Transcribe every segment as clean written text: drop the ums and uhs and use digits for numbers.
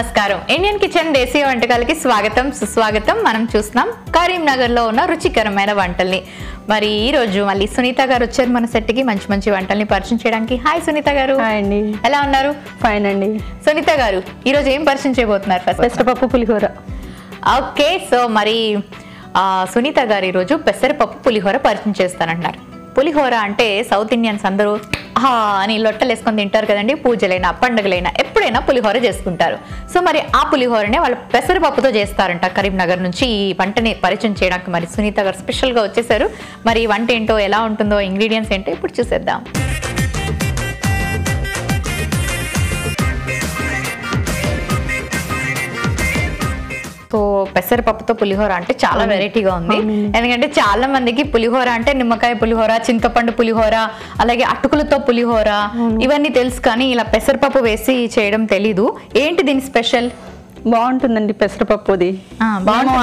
నమస్కారం Indian kitchen దేశీయ వంటకాలకి స్వాగతం సుస్వాగతం మనం చూస్తున్నాం కరీంనగర్ లో ఉన్న రుచికరమైన వంటల్ని మరి ఈ రోజు మళ్ళీ సునీత గారు వచ్చారు మన సెట్ కి మంచి మంచి వంటల్ని పరిచయం చేయడానికి హాయ్ సునీత గారు హాయ్ అండి ఎలా ఉన్నారు ఫైన్ అండి సునీత గారు ఈ రోజు ఏం పరిచయం చేయబోతున్నారు పెసర పప్పు పులిహోర ఓకే సో మరి సునీత గారు ఈ రోజు పెసర పప్పు పులిహోర పరిచయం చేస్తారంటారు పులిహోర అంటే సౌత్ ఇండియన్స్ అందరూ హా అని లొట్టలు వేసుకొని తింటారు కదండి పూజలైనా పండుగలైనా ఎప్పుడైనా పులిహోర చేసుకుంటారు సో మరి ఆ పులిహోరనే వాళ్ళు పెసరపప్పుతో చేస్తారంట కరీంనగర్ నుంచి ఈ వంటని పరిచయం చేయడానికి మరి సునీత గారు స్పెషల్గా వచ్చేసారు మరి వంట ఏంటో ఎలా ఉంటుందో ఇంగ్రీడియంట్స్ ఏంటో ఇప్పుడు చూసేద్దాం సో పెసరపప్పుతో పులిహోర అంటే చాలా వెరైటీగా ఉంది ఎందుకంటే చాలా మందికి పులిహోర అంటే నిమ్మకాయ పులిహోర చింతపండు పులిహోర అలాగే అటుకులతో పులిహోర ఇవన్నీ తెలుసు కానీ ఇలా పెసరపప్పు వేసి చేయడం తెలీదు ఏంటి దీని స్పెషల్ బాగుంటుందండి పెసరపప్పుది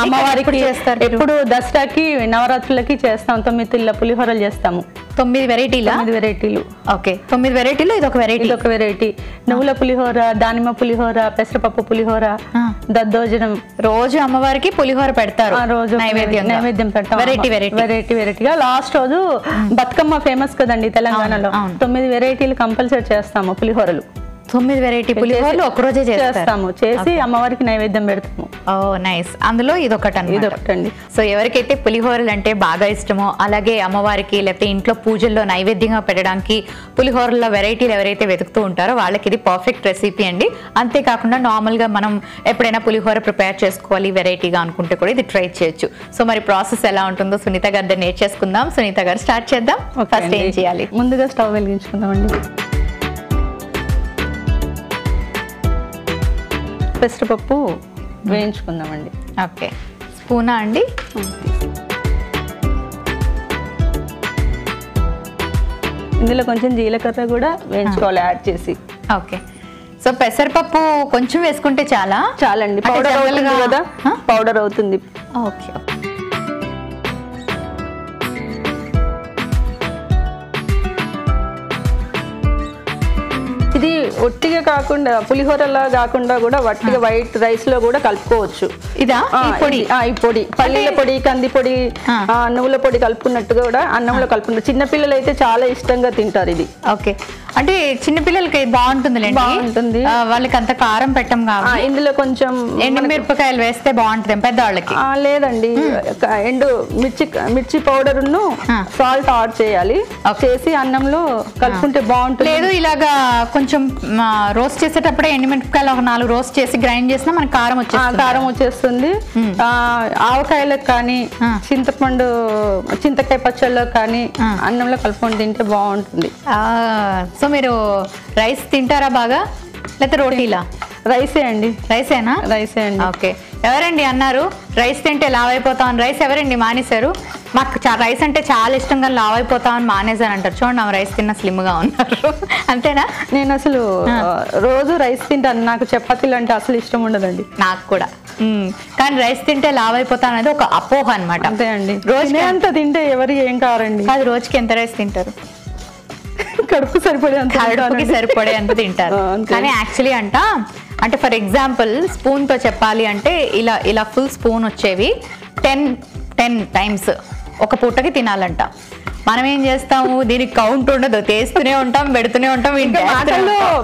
అమ్మవారికి చేస్తారు ఎప్పుడు దసరాకి నవరాత్రులకి చేస్తాం 9 పులిహోరలు చేస్తాము 9 వెరైటీలు ఓకే 9 వెరైటీలు ఇది ఒక వెరైటీ నువ్వుల పులిహోర దానిమ్మ పులిహోర పెసరపప్పు పులిహోర దద్దోజనం రోజు అమ్మవారికి పులిహోర పెడతారు నైవేద్యం పెడతాం వెరైటీగా లాస్ట్ రోజు బతుకమ్మ ఫేమస్ కదండి తెలంగాణలో 9 వెరైటీలు కంపల్సరీ చేస్తాము పులిహోరలు 9 వెరైటీ పులిహోరలు ఒక రోజే చేస్తాము చేసి అమ్మవారికి నైవేద్యం పెడతాము ఓ నైస్ అందులో ఇది ఒకటండి సో ఎవరికైతే పులిహోరలు అంటే బాగా ఇష్టమో అలాగే అమ్మవారికి లేకపోతే ఇంట్లో పూజల్లో నైవేద్యంగా పెట్టడానికి పులిహోరల వెరైటీలు ఎవరైతే వెతుకుతూ ఉంటారో వాళ్ళకి ఇది పర్ఫెక్ట్ రెసిపీ అండి అంతేకాకుండా నార్మల్గా మనం ఎప్పుడైనా పులిహోర ప్రిపేర్ చేసుకోవాలి వెరైటీగా అనుకుంటే కూడా ఇది ట్రై చేయొచ్చు సో మరి ప్రాసెస్ ఎలా ఉంటుందో సునీత గారి దగ్గర నేర్చేసుకుందాం సునీత గారు స్టార్ట్ చేద్దాం ఫస్ట్ ఏం చేయాలి ముందుగా స్టవ్ వెలిగించుకుందాం అండి పెసరపప్పు వేయించుకుందామండి ఓకే స్పూనా అండి ఇందులో కొంచెం జీలకర్ర కూడా వేయించుకోవాలి యాడ్ చేసి ఓకే సో పెసరపప్పు కొంచెం వేసుకుంటే చాలండి పౌడర్ అవుతుంది ఓకే ఇది ఒట్టిగా కాకుండా పులిహోరలా కాకుండా కూడా వట్టిగా వైట్ రైస్ లో కూడా కలుపుకోవచ్చు ఇదా ఈ పొడి పల్లీల పొడి కంది పొడి నువ్వుల పొడి కలుపుకున్నట్టుగా కూడా అన్నంలో కలుపుకుంటారు చిన్నపిల్లలు అయితే చాలా ఇష్టంగా తింటారు ఇది ఓకే అంటే చిన్నపిల్లలకి బాగుంటుంది వాళ్ళకి అంత కారం పెట్టం కాబట్టి ఇందులో కొంచెం ఎండుమిరపకాయలు వేస్తే బాగుంటుంది పెద్దవాళ్ళకి లేదండి ఎండు మిర్చి పౌడర్ సాల్ట్ యాడ్ చేయాలి చేసి అన్నంలో కలుపుకుంటే బాగుంటుంది లేదు ఇలాగా కొంచెం రోస్ట్ చేసేటప్పుడే ఎండుమిరపకాయలు ఒక 4 రోస్ట్ చేసి గ్రైండ్ చేసినా మనకి కారం వచ్చేస్తుంది ఆవకాయలకు కానీ చింతకాయ పచ్చళ్ళలో కానీ అన్నంలో కలుపుకొని తింటే బాగుంటుంది సో మీరు రైస్ తింటారా బాగా లేకపోతే రోటీలా రైసేనా ఓకే ఎవరండి అన్నారు రైస్ తింటే లావ్ అయిపోతామని రైస్ ఎవరండి మానేశారు మాకు రైస్ అంటే చాలా ఇష్టంగా లావ్ అయిపోతామని మానేశాను అంటారు చూడండి ఆమె రైస్ తిన్నా స్లిమ్ గా ఉన్నారు అంతేనా నేను అసలు రోజు రైస్ తింటాను నాకు చపాతీలు అంటే అసలు ఇష్టం ఉండదండి నాకు కూడా కానీ రైస్ తింటే లావ్ అయిపోతాం అనేది ఒక అపోహ అనమాట అంతే అండి రోజునే అంత తింటే ఎవరు ఏం కారండి అది రోజుకి ఎంత రైస్ తింటారు కడుపు సరిపడే అంత తింటారు కానీ యాక్చువల్లీ అంటే ఫర్ ఎగ్జాంపుల్ స్పూన్ తో చెప్పాలి అంటే ఇలా ఇలా ఫుల్ స్పూన్ వచ్చేవి 10 times ఒక పూటకి తినాలంట మనం ఏం చేస్తాము దీనికి కౌంట్ ఉండదు తీస్తూనే ఉంటాం పెడుతూనే ఉంటాం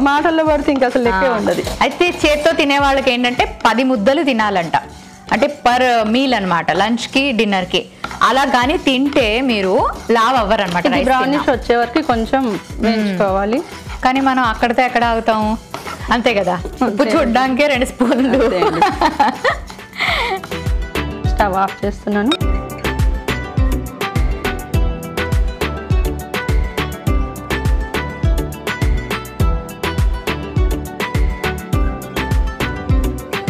మాటల్లో పడితే ఇంకా అసలు లెక్కే ఉండదు అయితే చేత్తో తినే వాళ్ళకి ఏంటంటే 10 ముద్దలు తినాలంట అంటే పర్ మీల్ అనమాట లంచ్ కి డిన్నర్ కి అలా గానీ తింటే మీరు లావ్ అవ్వరు అనమాట బ్రౌనిష్ వచ్చే వరకు కొంచెం వేయించుకోవాలి కానీ మనం అక్కడితో ఎక్కడ ఆగుతాము అంతే కదా చూడ్డానికే 2 స్పూన్లు స్టవ్ ఆఫ్ చేస్తున్నాను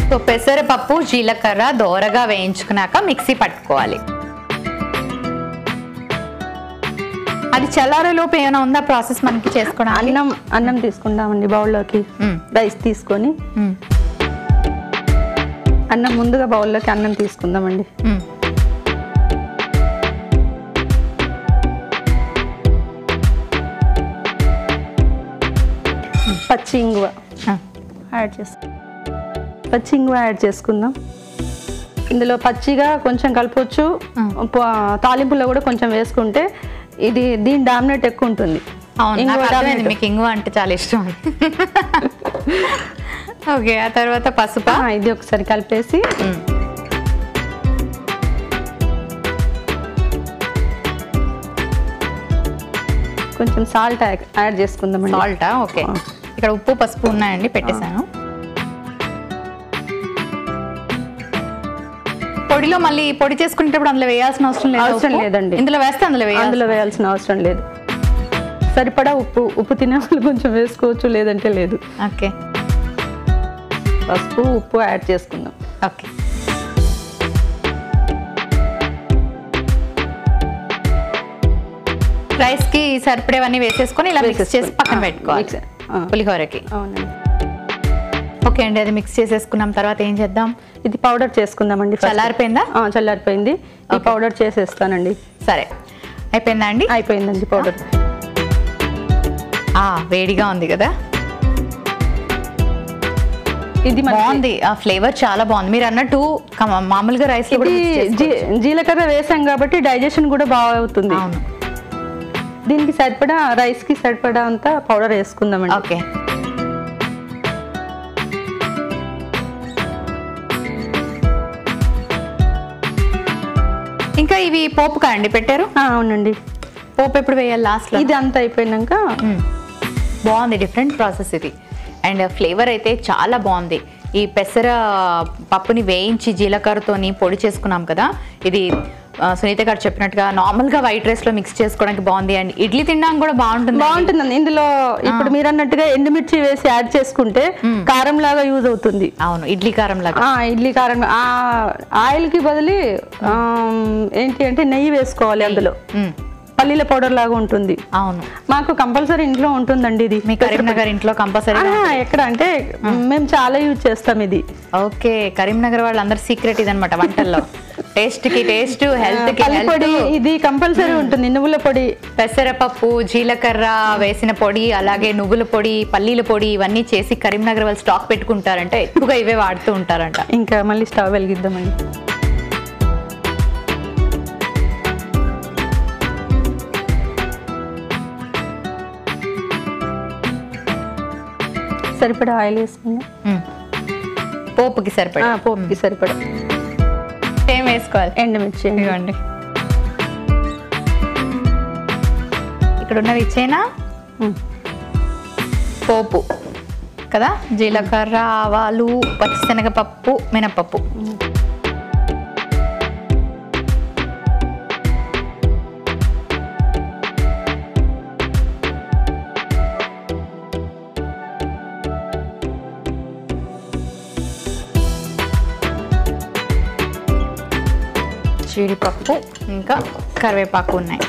సో పెసరపప్పు జీలకర్ర దోరగా వేయించుకున్నాక మిక్సీ పట్టుకోవాలి అది చల్లారేలోపు ఏమైనా ఉందా ప్రాసెస్ మనకి చేసుకోవడానికి అన్నం తీసుకుందామండి బౌల్లోకి రైస్ తీసుకొని ముందుగా బౌల్లోకి అన్నం తీసుకుందామండి పచ్చి ఇంగువ యాడ్ చేస్తాం పచ్చింగు యాడ్ చేసుకుందాం. ఇందులో పచ్చిగా కొంచెం కలపొచ్చు, తాలింపులో కూడా కొంచెం వేసుకుంటే ఇది దీని డామినేట్ ఎక్కువ ఉంటుంది. మీకు ఇంగువ అంటే చాలా ఇష్టం. ఓకే, ఆ తర్వాత పసుపు ఇది ఒకసారి కలిపేసి కొంచెం సాల్ట్ యాడ్ చేసుకుందాం. సాల్ట్ ఓకే, ఇక్కడ ఉప్పు పసుపు ఉన్నాయండి, పెట్టేశాను. పొడిలో మళ్ళీ పొడి చేసుకునేటప్పుడు అందులో వేయాల్సిన అవసరం లేదండి, ఇందులో వేస్తే అందులో వేయాల్సిన అవసరం లేదు. సరిపడా ఉప్పు తినే వాళ్ళు కొంచెం వేసుకోవచ్చు, లేదంటే లేదు. ఓకే, పసుపు ఉప్పు యాడ్ చేసుకుందాం. ఓకే, రైస్ కి సరిపడేవన్నీ వేసేసుకొని ఇలా మిక్స్ చేసి పక్కన పెట్టుకోవాలి పులిహోరకి. అవునండి. ఓకే అండి, అది మిక్స్ చేసేసుకున్నాం. తర్వాత ఏం చేద్దాం, ఇది పౌడర్ చేసుకుందామండి. చల్లారిపోయిందా? చల్లారిపోయింది. ఈ పౌడర్ చేసేస్తానండి. సరే, అయిపోయిందా అండి? అయిపోయిందండి పౌడర్. వేడిగా ఉంది కదా, ఇది బాగుంది, ఆ ఫ్లేవర్ చాలా బాగుంది. మీరు అన్నట్టు మామూలుగా రైస్ లో జీలకర్ర వేసాం కాబట్టి డైజెషన్ కూడా బాగా అవుతుంది. దీనికి సరిపడా రైస్ కి సరిపడా అంతా పౌడర్ వేసుకుందామండి. ఓకే, ఇంకా ఇవి పోపు కాండి పెట్టారు. అవునండి, పోపు ఎప్పుడు వేయాలి? లాస్ట్ లో. ఇది అంతా అయిపోయినాక. బాగుంది, డిఫరెంట్ ప్రాసెస్ ఇది, అండ్ ఫ్లేవర్ అయితే చాలా బాగుంది. ఈ పెసర పప్పుని వేయించి జీలకర్రతోని పొడి చేసుకున్నాం కదా, ఇది సునీత గారు చెప్పినట్టుగా నార్మల్గా వైట్ రైస్ లో మిక్స్ చేసుకోవడానికి బాగుంది, అండ్ ఇడ్లీ తినడానికి కూడా బాగుంటుందండి. ఇందులో ఇప్పుడు మీరు అన్నట్టుగా ఎండుమిర్చి వేసి యాడ్ చేసుకుంటే కారం లాగా యూజ్ అవుతుంది. అవును, ఇడ్లీ కారం లాగా. ఇడ్లీ కారం ఆయిల్ కి బదులు ఏంటి అంటే నెయ్యి వేసుకోవాలి, అందులో పల్లీల పౌడర్ లాగా ఉంటుంది. అవును, మాకు కంపల్సరీ ఇంట్లో ఉంటుందండి ఇది. మీ కరీంనగర్ ఇంట్లో కంపల్సరీ ఎక్కడ అంటే మేము చాలా యూజ్ చేస్తాం ఇది. ఓకే, కరీంనగర్ వాళ్ళందరూ సీక్రెట్ ఇదనమాట వంటల్లో. టేస్ట్ కి టేస్ట్, హెల్త్ కి హెల్త్, ఇది కంపల్సరీ ఉంటుంది. నువ్వుల పొడి, పెసరపప్పు, జీలకర్ర వేసిన పొడి, అలాగే నువ్వుల పొడి, పల్లీల పొడి, ఇవన్నీ చేసి కరీంనగర్ వాళ్ళు స్టాక్ పెట్టుకుంటారంట, ఎక్కువగా ఇవే వాడుతూ ఉంటారంట. ఇంకా మళ్ళీ స్టవ్ వెలిగిద్దామని. సరిపడా ఆయిల్ వేసుకుందాం పోపుకి. సరిపడా పోపుకి సరిపడా సేమ్ వేసుకోవాలి. ఎండుమిర్చి ఇవ్వండి, ఇక్కడ ఉన్నవి ఇచ్చేనా. పోపు కదా, జీలకర్ర, ఆవాలు, పచ్చిశనగపప్పు, మినపప్పు. జీడిపప్పు ఇంకా కరివేపాకు ఉన్నాయి.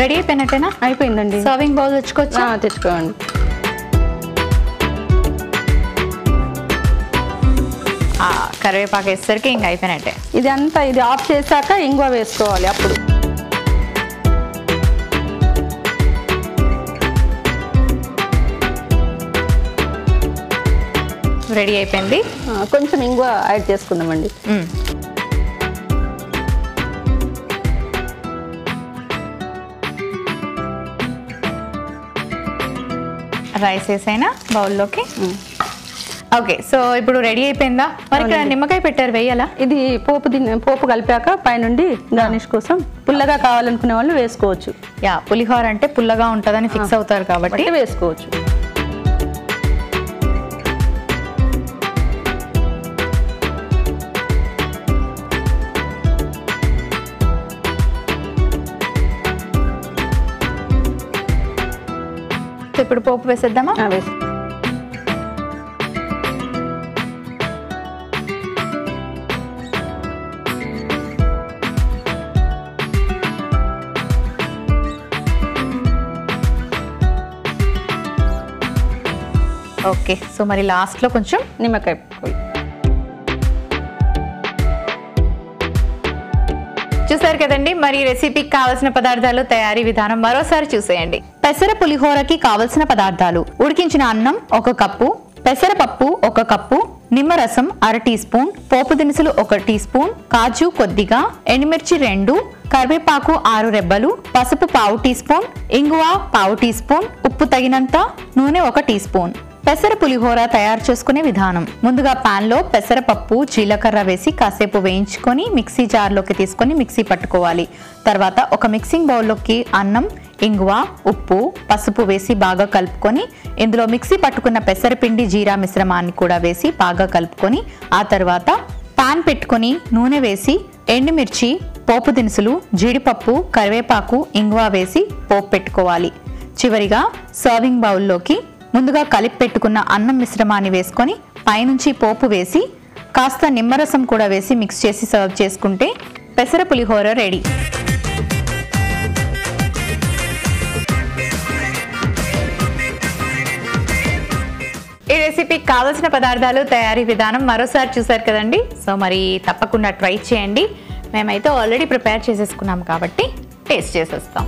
రెడీ అయిపోయినట్టేనా? అయిపోయిందండి. సర్వింగ్ బౌల్ తెచ్చుకోవచ్చా? తెచ్చుకోండి. కరివేపాకు వేసేసరికి ఇంకా అయిపోయినట్టే. ఇది అంతా ఇది ఆఫ్ చేశాక ఇంగువ వేసుకోవాలి. అప్పుడు రెడీ అయిపోయింది. కొంచెం ఇంగువ యాడ్ చేసుకుందామండి. రైస్ వేసైనా బౌల్లోకి. ఓకే, సో ఇప్పుడు రెడీ అయిపోయిందా? మరి ఇక్కడ నిమ్మకాయ పెట్టారు, వేయాలా? ఇది పోపు కలిపాక పైనుండి గార్నిష్ కోసం పుల్లగా కావాలనుకునే వాళ్ళు వేసుకోవచ్చు. యా, పులిహోర అంటే పుల్లగా ఉంటుందని ఫిక్స్ అవుతారు కాబట్టి వేసుకోవచ్చు. ఇప్పుడు పోపు వేసేద్దామా? ఓకే, సో మరి లాస్ట్ లో కొంచెం నిమ్మకాయ. చూసారు కదండి, మరి రెసిపీకి కావాల్సిన పదార్థాలు తయారీ విధానం మరోసారి చూసేయండి. పెసర పులిహోరకి కావాల్సిన పదార్థాలు: ఉడికించిన అన్నం 1 కప్పు, పెసరపప్పు 1 కప్పు, నిమ్మరసం 1/2 టీ స్పూన్, పోపు దినుసులు 1 టీ స్పూన్, కాజు కొద్దిగా, ఎండుమిర్చి 2, కరివేపాకు 6 రెబ్బలు, పసుపు 1/2 టీ స్పూన్, ఇంగువ 1/2 టీ స్పూన్, ఉప్పు తగినంత, నూనె 1 టీ స్పూన్. పెసర పులిహోర తయారు చేసుకునే విధానం: ముందుగా పాన్ లో పెసరపప్పు, జీలకర్ర వేసి కాసేపు వేయించుకొని మిక్సీ జార్లోకి తీసుకొని మిక్సీ పట్టుకోవాలి. తర్వాత ఒక మిక్సింగ్ బౌల్లోకి అన్నం, ఇంగువ, ఉప్పు, పసుపు వేసి బాగా కలుపుకొని ఇందులో మిక్సీ పట్టుకున్న పెసరపిండి, జీరా మిశ్రమాన్ని కూడా వేసి బాగా కలుపుకొని ఆ తర్వాత పాన్ పెట్టుకొని నూనె వేసి ఎండుమిర్చి, పోపు దినుసులు, జీడిపప్పు, కరివేపాకు, ఇంగువ వేసి పోపు పెట్టుకోవాలి. చివరిగా సర్వింగ్ బౌల్లోకి ముందుగా కలిపి పెట్టుకున్న అన్నం మిశ్రమాన్ని వేసుకొని పైనుంచి పోపు వేసి కాస్త నిమ్మరసం కూడా వేసి మిక్స్ చేసి సర్వ్ చేసుకుంటే పెసర పులిహోర రెడీ. ఈ రెసిపీకి కావాల్సిన పదార్థాలు తయారీ విధానం మరోసారి చూసారు కదండి. సో మరి తప్పకుండా ట్రై చేయండి. మేమైతే ఆల్రెడీ ప్రిపేర్ చేసేసుకున్నాం కాబట్టి టేస్ట్ చేసేస్తాం.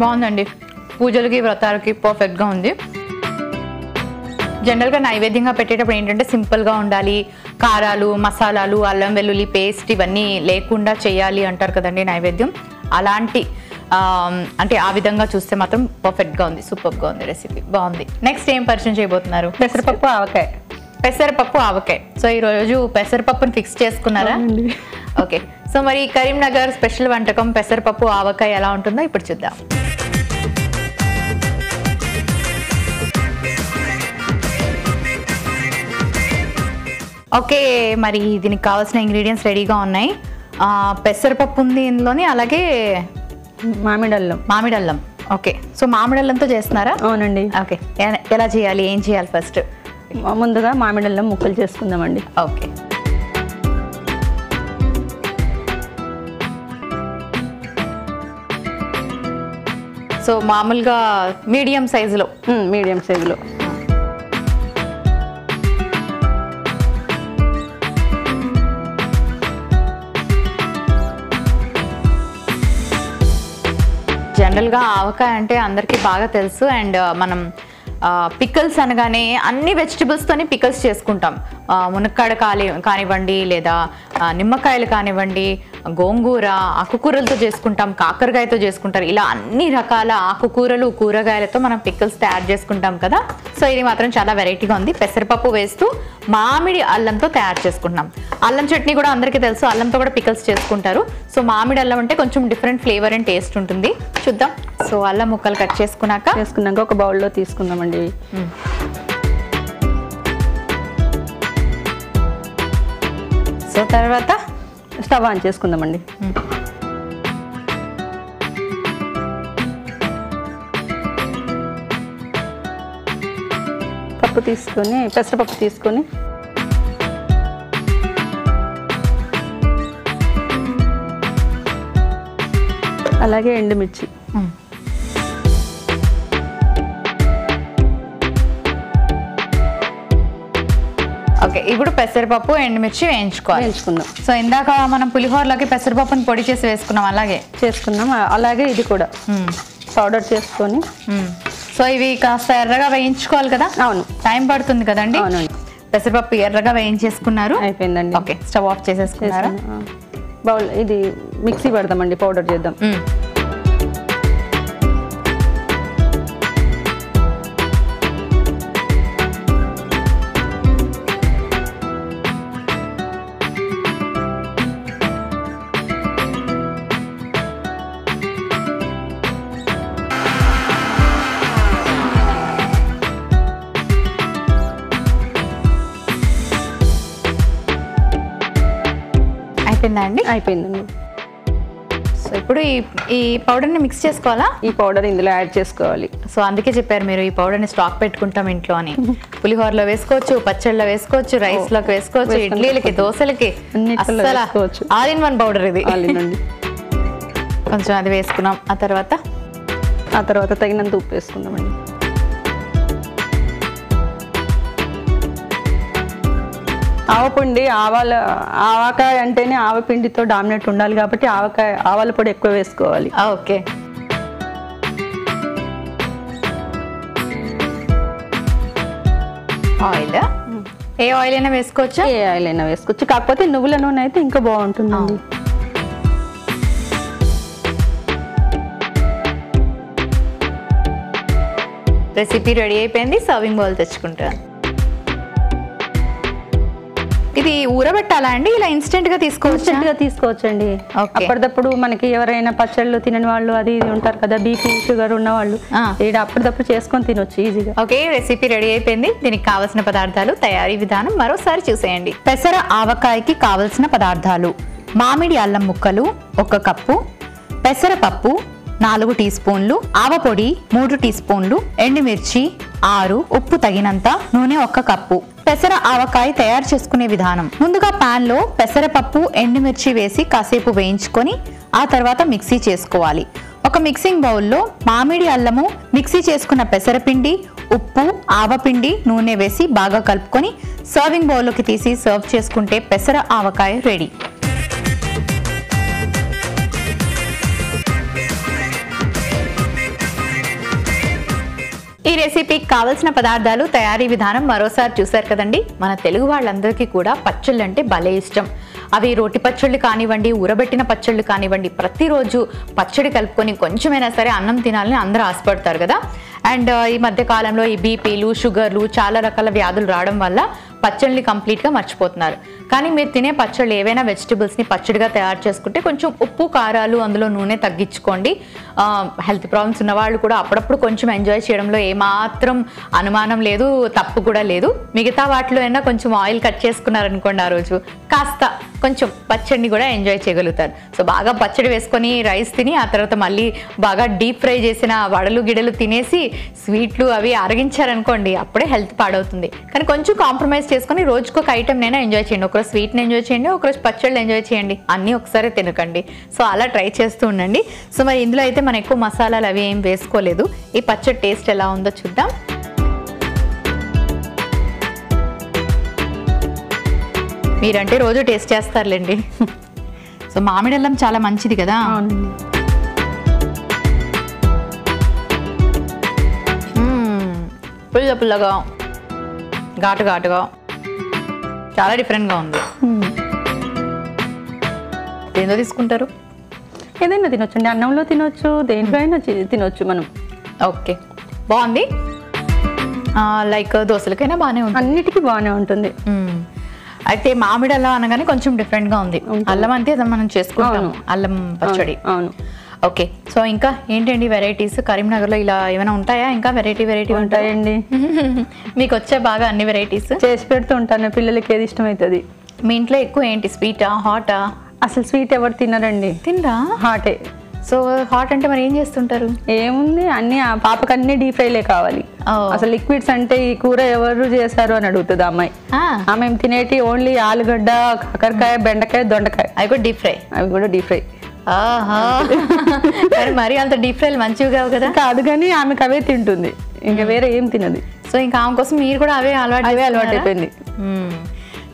బాగుందండి, పూజలకి వ్రతాలకి పర్ఫెక్ట్గా ఉంది. జనరల్గా నైవేద్యంగా పెట్టేటప్పుడు ఏంటంటే సింపుల్గా ఉండాలి, కారాలు, మసాలాలు, అల్లం వెల్లుల్లి పేస్ట్ ఇవన్నీ లేకుండా చేయాలి అంటారు కదండి నైవేద్యం. అలాంటి అంటే ఆ విధంగా చూస్తే మాత్రం పర్ఫెక్ట్గా ఉంది, సూపర్గా ఉంది రెసిపీ, బాగుంది. నెక్స్ట్ ఏం పరిచయం చేయబోతున్నారు? పెసరపప్పు ఆవకాయ. పెసరపప్పు ఆవకాయ. సో ఈరోజు పెసరపప్పుని ఫిక్స్ చేసుకున్నారా? ఓకే. సో మరి కరీంనగర్ స్పెషల్ వంటకం పెసరపప్పు ఆవకాయ ఎలా ఉంటుందో ఇప్పుడు చూద్దాం. ఓకే, మరి దీనికి కావాల్సిన ఇంగ్రీడియంట్స్ రెడీగా ఉన్నాయి. పెసరపప్పు ఉంది ఇందులోని, అలాగే మామిడల్లం. ఓకే, సో మామిడల్లంతో చేస్తున్నారా? అవునండి. ఓకే, ఎలా చేయాలి, ఏం చేయాలి? ఫస్ట్ ముందుగా మామిడల్లం ముక్కలు చేసుకుందామండి. ఓకే, సో మామూలుగా మీడియం సైజులో జనరల్గా ఆవకాయ అంటే అందరికీ బాగా తెలుసు. అండ్ మనం పికల్స్ అనగానే అన్ని వెజిటబుల్స్తోనే పికల్స్ చేసుకుంటాం. మునక్కాడ కానివ్వండి, లేదా నిమ్మకాయలు కానివ్వండి, గోంగూర, ఆకుకూరలతో చేసుకుంటాం, కాకరకాయతో చేసుకుంటారు. ఇలా అన్ని రకాల ఆకుకూరలు, కూరగాయలతో మనం పికల్స్ తయారు చేసుకుంటాం కదా. సో ఇది మాత్రం చాలా వెరైటీగా ఉంది. పెసరపప్పు వేస్తూ మామిడి అల్లంతో తయారు చేసుకుంటున్నాం. అల్లం చట్నీ కూడా అందరికీ తెలుసు, అల్లంతో కూడా పికల్స్ చేసుకుంటారు. సో మామిడి అల్లం అంటే కొంచెం డిఫరెంట్ ఫ్లేవర్ అండ్ టేస్ట్ ఉంటుంది. చూద్దాం. సో అల్లం ముక్కలు కట్ చేసుకున్నాక ఒక బౌల్లో తీసుకుందామండి. సో తర్వాత స్టవ్ ఆన్ చేసుకుందామండి. పెసరపప్పు తీసుకొని అలాగే ఎండుమిర్చి, ఇప్పుడు పెసరపప్పు ఎండుమిర్చి వేయించుకుందాం. సో ఇందాక మనం పులిహోరలోకి పెసరపప్పుని పొడి చేసి వేసుకున్నాం, అలాగే అలాగే ఇది కూడా పౌడర్ చేసుకొని. సో ఇవి కాస్త ఎర్రగా వేయించుకోవాలి కదా? అవును, టైం పడుతుంది కదండి. పెసరపప్పు ఎర్రగా వేయించేసుకున్నారు, అయిపోయిందండి. ఓకే, స్టవ్ ఆఫ్ చేసేసుకున్నారు. బౌల్ ఇది మిక్సీ పెడదామండి, పౌడర్ చేద్దాం. అయిపోయిందండి. సో ఇప్పుడు ఈ పౌడర్ని మిక్స్ చేసుకోవాలా? ఈ పౌడర్ ఇందులో యాడ్ చేసుకోవాలి. సో అందుకే చెప్పారు మీరు ఈ పౌడర్ని స్టాక్ పెట్టుకుంటాం ఇంట్లో అని. పులిహోరలో వేసుకోవచ్చు, పచ్చళ్ళలో వేసుకోవచ్చు, రైస్ లోకి వేసుకోవచ్చు, ఇడ్లీలకి, దోశలకి, ఆల్ ఇన్ వన్ పౌడర్ ఇది. కొంచెం అది వేసుకున్నాం. ఆ తర్వాత ఆ తర్వాత తగినంత ఉప్పు వేసుకుందామండి. ఆవపిండి ఆవకాయ అంటేనే ఆవపిండితో డామినేట్ ఉండాలి కాబట్టి ఆవాల పొడి ఎక్కువ వేసుకోవాలి. ఓకే, ఆయిల్ ఏ ఆయిల్ అయినా వేసుకోవచ్చు, ఏ ఆయిల్ అయినా వేసుకోవచ్చు, కాకపోతే నువ్వుల నూనె అయితే ఇంకా బాగుంటుందండి. రెసిపీ రెడీ అయిపోయింది, సర్వింగ్ బౌల్ తెచ్చుకుంటా. ఇది ఊరబెట్టాలా అండి, ఇలా ఇన్స్టెంట్ గా తీసుకోవచ్చండి. అప్పటికప్పుడు మనకి ఎవరైనా పచ్చళ్ళు తినని వాళ్ళు అది ఇది ఉంటారు కదా, బీపీ షుగర్ ఉన్న వాళ్ళు అప్పటికప్పుడు చేసుకొని తినొచ్చు ఈజీగా. ఓకే, రెసిపీ రెడీ అయిపోయింది. దీనికి కావాల్సిన పదార్థాలు, తయారీ విధానం మరోసారి చూసేయండి. పెసర ఆవకాయకి కావలసిన పదార్థాలు: మామిడి అల్లం ముక్కలు 1 కప్పు, పెసరపప్పు 4 టీ స్పూన్లు, ఆవపొడి 3 టీ స్పూన్లు, ఎండుమిర్చి 6, ఉప్పు తగినంత, నూనె 1 కప్పు. పెసర ఆవకాయ తయారు చేసుకునే విధానం: ముందుగా పాన్ లో పెసరపప్పు, ఎండుమిర్చి వేసి కాసేపు వేయించుకొని ఆ తర్వాత మిక్సీ చేసుకోవాలి. ఒక మిక్సింగ్ బౌల్లో మామిడి అల్లము, మిక్సీ చేసుకున్న పెసరపిండి, ఉప్పు, ఆవపిండి, నూనె వేసి బాగా కలుపుకొని సర్వింగ్ బౌల్లోకి తీసి సర్వ్ చేసుకుంటే పెసర ఆవకాయ రెడీ. ఈ రెసిపీకి కావలసిన పదార్థాలు, తయారీ విధానం మరోసారి చూశారు కదండి. మన తెలుగు వాళ్ళందరికీ కూడా పచ్చళ్ళు అంటే భలే ఇష్టం. అవి రోటి పచ్చళ్ళు కానివ్వండి, ఊరబెట్టిన పచ్చళ్ళు కానివ్వండి, ప్రతిరోజు పచ్చడి కలుపుకొని కొంచెమైనా సరే అన్నం తినాలని అందరూ ఆశపడతారు కదా. అండ్ ఈ మధ్యకాలంలో ఈ బీపీలు, షుగర్లు, చాలా రకాల వ్యాధులు రావడం వల్ల పచ్చళ్ళని కంప్లీట్గా మర్చిపోతున్నారు. కానీ మీరు తినే పచ్చళ్ళు ఏవైనా వెజిటబుల్స్ని పచ్చడిగా తయారు చేసుకుంటే కొంచెం ఉప్పు, కారాలు, అందులో నూనె తగ్గించుకోండి. హెల్త్ ప్రాబ్లమ్స్ ఉన్నవాళ్ళు కూడా అప్పుడప్పుడు కొంచెం ఎంజాయ్ చేయడంలో ఏమాత్రం అనుమానం లేదు, తప్పు కూడా లేదు. మిగతా వాటిలో అయినా కొంచెం ఆయిల్ కట్ చేసుకున్నారనుకోండి, ఆ రోజు కాస్త కొంచెం పచ్చడిని కూడా ఎంజాయ్ చేయగలుగుతారు. సో బాగా పచ్చడి వేసుకొని రైస్ తిని ఆ తర్వాత మళ్ళీ బాగా డీప్ ఫ్రై చేసిన వడలు గిడలు తినేసి స్వీట్లు అవి అరగించారనుకోండి, అప్పుడే హెల్త్ పాడవుతుంది. కానీ కొంచెం కాంప్రమైజ్ చేసుకుని రోజుకు ఒక ఐటెంనైనా ఎంజాయ్ చేయండి. ఒకరోజు స్వీట్ని ఎంజాయ్ చేయండి, ఒకరోజు పచ్చళ్ళు ఎంజాయ్ చేయండి, అన్నీ ఒకసారి తినకండి. సో అలా ట్రై చేస్తూ ఉండండి. సో మరి ఇందులో అయితే మనం ఎక్కువ మసాలాలు అవి ఏం వేసుకోలేదు. ఈ పచ్చడి టేస్ట్ ఎలా ఉందో చూద్దాం. మీరంటే రోజు టేస్ట్ చేస్తారులేండి. సో మామిడి అల్లం చాలా మంచిది కదా. పుల్ల పుల్లగా, ఘాటు ఘాటుగా, చాలా డిఫరెంట్గా ఉంది. దేంతో తీసుకుంటారు? ఏదైనా తినొచ్చండి, అన్నంలో తినొచ్చు, దేంట్లో అయినా తినొచ్చు మనం. ఓకే, బాగుంది. లైక్ దోశలకైనా బాగానే ఉంటుంది, అన్నిటికీ బాగానే ఉంటుంది. అయితే మామిడి అల్లం అనగానే కొంచెం డిఫరెంట్గా ఉంది. అల్లం అంతే మనం చేసుకుంటాము, అల్లం పచ్చడి. అవును. ఓకే, సో ఇంకా ఏంటండి వెరైటీస్ కరీంనగర్లో ఇలా ఏమైనా ఉంటాయా? ఇంకా వెరైటీ ఉంటాయండి. మీకు వచ్చే బాగా అన్ని వెరైటీస్ చేసి పెడుతూ ఉంటాను. పిల్లలకి ఏది ఇష్టం అవుతుంది? మీ ఇంట్లో ఎక్కువ ఏంటి, స్వీటా హాటా? అసలు స్వీట్ ఎవరు తినరండి. తినరా? హాటే. సో హాట్ అంటే మరి ఏం చేస్తుంటారు? ఏముంది, అన్ని పాపకు అన్ని డీప్ ఫ్రైలే కావాలి. అసలు లిక్విడ్స్ అంటే ఈ కూర ఎవరు చేశారు అని అడుగుతుంది అమ్మాయి. ఆమె తినేటి ఓన్లీ ఆలుగడ్డ, కాకరకాయ, బెండకాయ, దొండకాయ, అవి కూడా డీప్ ఫ్రై. మరి అంత డీప్ ఫ్రైలు మంచివి కావు కదా. కాదు, కానీ ఆమెకు అవే తింటుంది, ఇంకా వేరే ఏం తినదు. సో ఇంకా ఆమె కోసం మీరు కూడా అవే అలవాటు అయిపోయింది.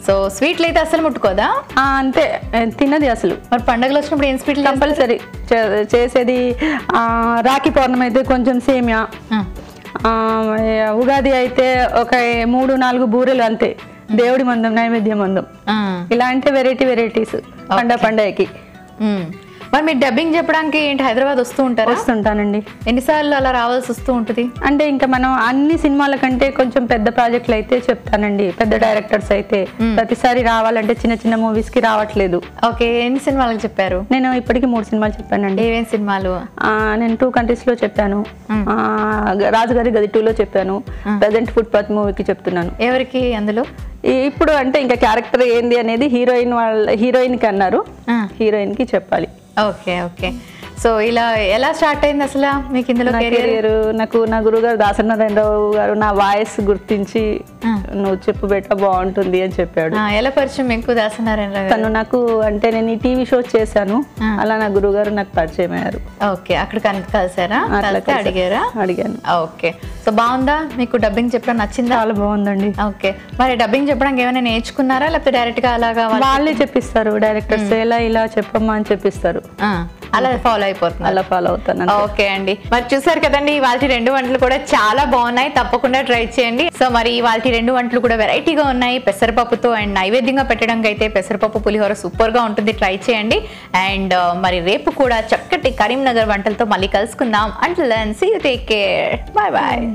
సో స్వీట్లు అయితే అసలు ముట్టుకోదా? అంతే, తినది అసలు. మరి పండుగలు వచ్చినప్పుడు ఏం స్వీట్లు కంపల్సరీ చేసేది? రాఖీ పౌర్ణమి అయితే కొంచెం సేమియా, ఉగాది అయితే ఒక 3-4 బూరెలు, అంతే. దేవుడి మందం, నైవేద్యం మందం, ఇలా అంటే వెరైటీస్ పండగకి. మరి మీరు డబ్బింగ్ చెప్పడానికి ఏంటి హైదరాబాద్ వస్తుంటానండి. ఎన్నిసార్లు అలా రావాల్సి వస్తూ ఉంటుంది అంటే? ఇంకా మనం అన్ని సినిమాల కంటే కొంచెం పెద్ద ప్రాజెక్టులు అయితే చెప్తానండి, పెద్ద డైరెక్టర్స్ అయితే. ప్రతిసారి రావాలంటే చిన్న మూవీస్ కి రావట్లేదు. ఓకే, ఎన్ని సినిమాలకు చెప్పారు? నేను ఇప్పటికి 3 సినిమాలు చెప్పానండి. ఏమేమి సినిమాలు? నేను 2 కంట్రీస్ లో చెప్పాను, రాజుగారి గది 2 లో చెప్పాను, ప్రజెంట్ ఫుట్పాత్ మూవీకి చెప్తున్నాను. ఎవరికి అందులో? ఇప్పుడు అంటే ఇంకా క్యారెక్టర్ ఏంది అనేది హీరోయిన్ కి అన్నారు, హీరోయిన్ కి చెప్పాలి. Okay okay. So, ela start ayindi asla meeku indulo career naku na gurugaru Dasanna Rendravu garu na voice gurtinchi no cheppu betta baantundi ani cheppadu. Ela parichayam meeku Dasanna Rendravu garu? Tanu naku ante nenu TV show chesanu ala na gurugaru naku parchayam ayyaru. Okay, akkada kanisara kalate adigara adiganu. Okay, so baagunda meeku dubbing cheppra nachinda? Chaala baagundandi. Okay, mari dubbing cheppadaniki emana nechukunnara lepte direct ga alaga valle cheppistaru directors ela ila cheppamma ani cheppistaru. అలా follow అయిపోతున్నా అలా follow అవుతాను. Okay అండి, మరి చూసారు కదండి ఇవాల్టి రెండు వంటలు కూడా చాలా బాగున్నాయి, తప్పకుండా ట్రై చేయండి. సో మరి ఇవాల్టి రెండు వంటలు కూడా వెరైటీగా ఉన్నాయి, పెసరపప్పుతో అండ్ నైవేద్యంగా పెట్టడానికి అయితే పెసరపప్పు పులిహోర సూపర్ గా ఉంటుంది, ట్రై చేయండి. అండ్ మరి రేపు కూడా చక్కటి కరీంనగర్ వంటలతో మళ్ళీ కలుసుకుందాం. Until then see you, take care, bye bye.